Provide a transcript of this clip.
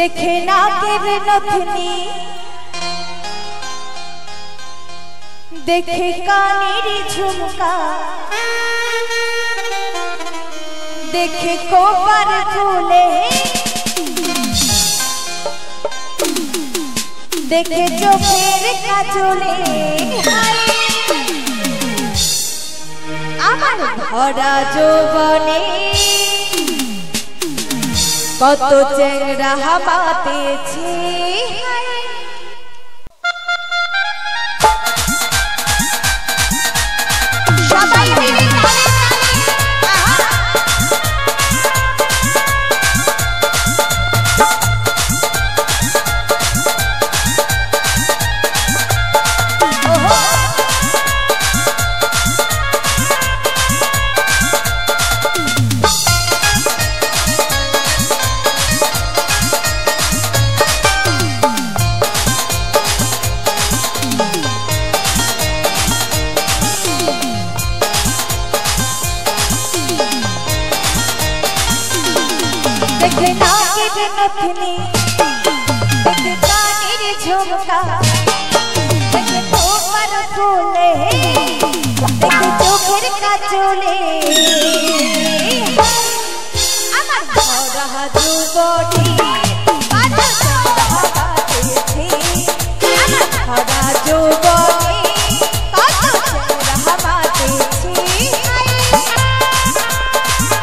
देखे ना किरनथनी देखे कानेरी झुमका देखे कोपर फूले देखे जो फेर का चोले आमार भरा जो बने कत चेंगड़ा बाते देखे ना किरनथनी देखे कानेरी झुमका देखे कोपर फूले देखे चोखेर का चोले आमार भरा जुबनी बाजार बाटे छे